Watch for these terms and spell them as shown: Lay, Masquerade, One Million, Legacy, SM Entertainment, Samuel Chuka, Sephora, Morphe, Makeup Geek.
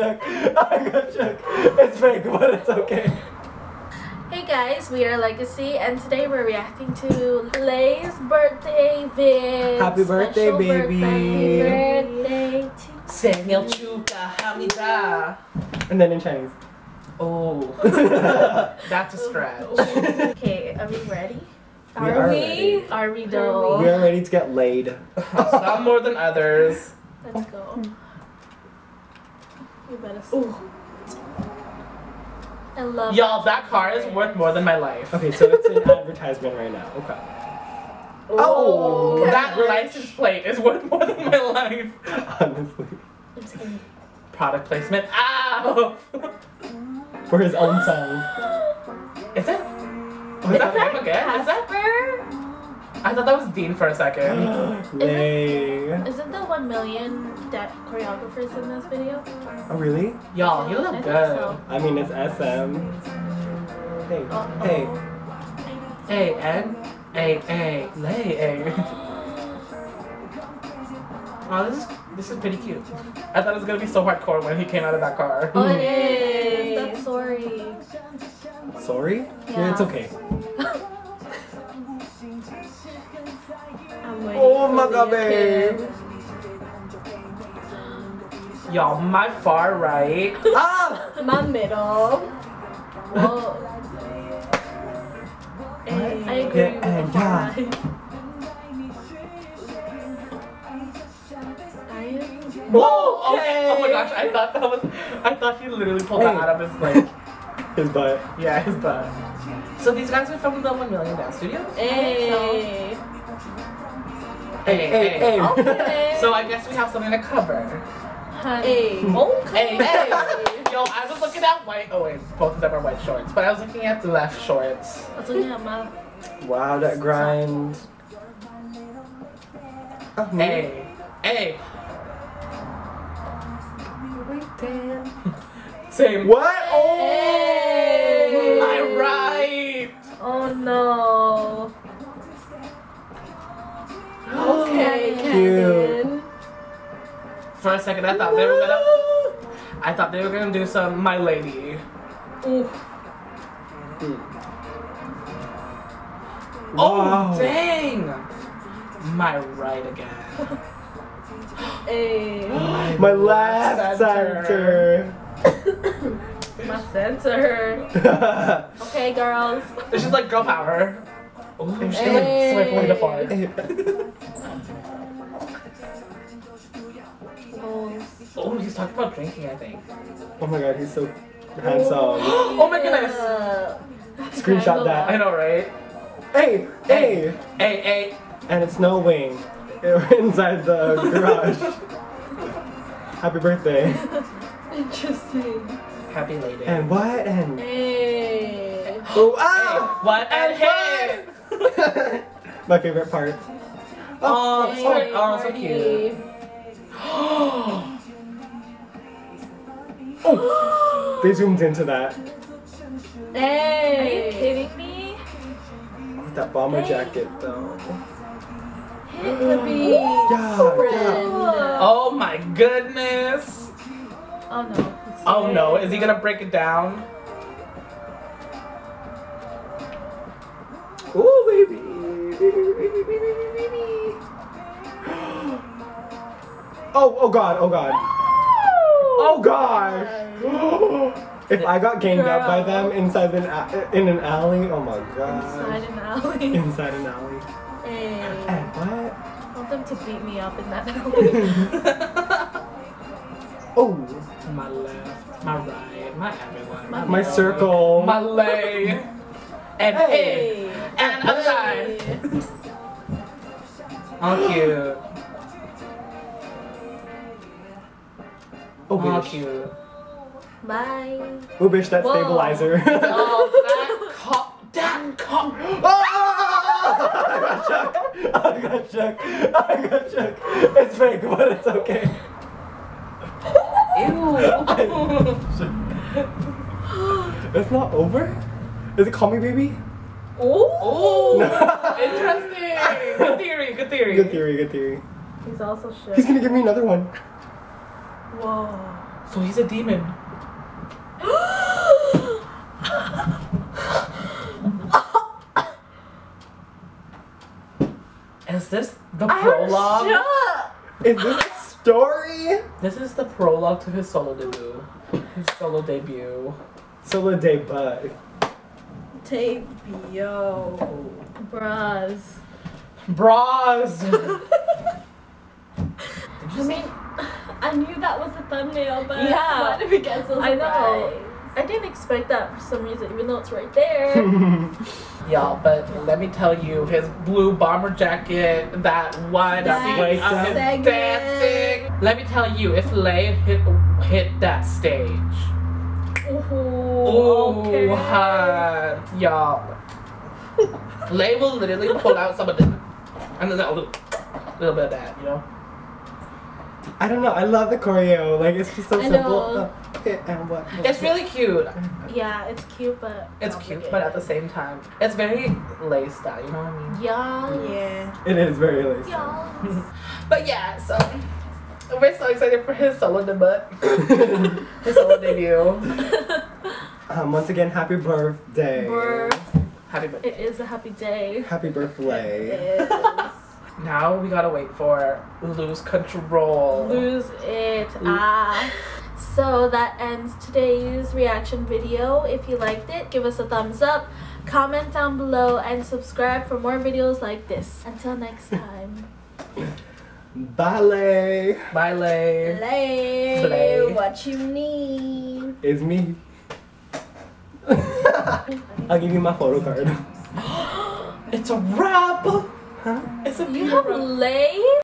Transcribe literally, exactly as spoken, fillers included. shook. I got shook. It's fake, but it's okay. Hey guys, we are Legacy, and today we're reacting to Lay's birthday vid. Happy birthday, baby. Happy birthday to Samuel Chuka, Hamida. And then in Chinese. Oh. That's a stretch. Okay, are we ready? We are, are we? Ready. Are we though? We are ready to get laid. Some more than others. Let's go. You better see. Ooh. I love y'all, that car is worth more than my life. Okay, so it's an advertisement right now. Okay. Oh, oh that gosh. License plate is worth more than my life. Honestly. It's in product placement. Ow! For his own song. Is it? Was that him again? Casper? Is that? I thought that was Dean for a second. Isn't, isn't the One Million that choreographers in this video? Oh really? Y'all, you look I good. So. I mean, it's S M. Hey, uh -oh. hey, hey, and hey, hey, lay, hey. Wow, this is this is pretty cute. I thought it was gonna be so hardcore when he came out of that car. Oh, it is. That's sorry. Sorry? Yeah, yeah it's okay. Oh my god, babe! Y'all, my far right. Ah! My middle. Whoa. Hey, I agree yeah, with uh, the far yeah. right. Whoa! Okay. Oh my gosh, I thought that was. I thought he literally pulled hey. that out of his like. His butt. Yeah, his butt. So these guys are from the One Million Dance Studio. Hey. Hey, hey, hey. Okay. So I guess we have something to cover. Hey. Okay. Hey, hey. Yo, I was looking at white. Oh wait, both of them are white shorts. But I was looking at the left shorts. I was looking at my. Wow, that grind. Uh -huh. Hey, hey. Say what? Oh, hey. I right. Oh no. Okay, Kevin. For a second, I thought they were gonna. I thought they were gonna do some My Lady. Oof. Mm. Wow. Oh dang! My right again. Hey. My, My left center. center. My center. Okay, girls. It's just like girl power. Oh, she's hey. like swiftly to far. Oh, he's talking about drinking, I think. Oh my god, he's so handsome. Oh, oh my goodness! Screenshot that. I know, right? Hey, hey! Hey, hey! hey. And it's snowing inside the garage. Happy birthday. Interesting. Happy lady. And what? And. Hey! Oh, ah! Hey. What? And, and hey! What? My favorite part. Oh, oh, hey, oh so cute. Oh, they zoomed into that. Hey, are you kidding me? Oh, that bomber hey. jacket though. Hit the beach. Yeah, yeah. Oh my goodness. Oh no. Oh there. no, is he gonna break it down? Oh baby. Baby, baby, baby. Oh, oh god, oh god. Oh god. If I got ganged Girl. up by them inside an in an alley, oh my god. Inside an alley. Inside an alley. Hey. And what? I want them to beat me up in that alley. Oh, my left, my right, my everyone, my, my circle, my lay. And hey. hey, and other side. How cute. Oh, bitch. Cute. Bye. Oh, bitch, that Whoa. stabilizer. Oh, that cop. That cop. Oh! I got shook. I got shook. I got shook. It's fake, but it's okay. Ew. It's not over? Is it Call Me Baby? Oh, no. Interesting. Good theory, good theory. Good theory, good theory. He's also shit. He's gonna give me another one. Whoa. So he's a demon. Is this the prologue? Sure. Is this a story? This is the prologue to his solo debut. His solo debut. Solo debut. Debut. Bras. Bras. I mean, I knew that was a thumbnail, but yeah, why did we get so surprised? I know. I didn't expect that for some reason, even though it's right there. Y'all, but let me tell you, his blue bomber jacket, that one sequence of him dancing. Let me tell you, if Lay hit hit that stage. Ooh, okay. Ooh, hot, y'all. Lay will literally pull out some of this, and then a little, little bit of that, you know. I don't know. I love the choreo. Like, it's just so simple. And what? It's really cute. Yeah, it's cute, but it's cute, but at the same time, it's very Lay style. You know what I mean? Yeah, yeah. It is very Lay style. Yes. But yeah, so we're so excited for his solo debut. His solo debut. Um, once again, happy birthday. Birth. Happy birthday. It is a happy day. Happy birthday. It is. Now we gotta wait for Lose Control. Lose it. Ah. So that ends today's reaction video. If you liked it, give us a thumbs up, comment down below, and subscribe for more videos like this. Until next time. Bye, Lay. Bye, Lay. Lay. Lay. What you need is me. I'll give you my photo card. It's a wrap. Huh? It's a you have Lay?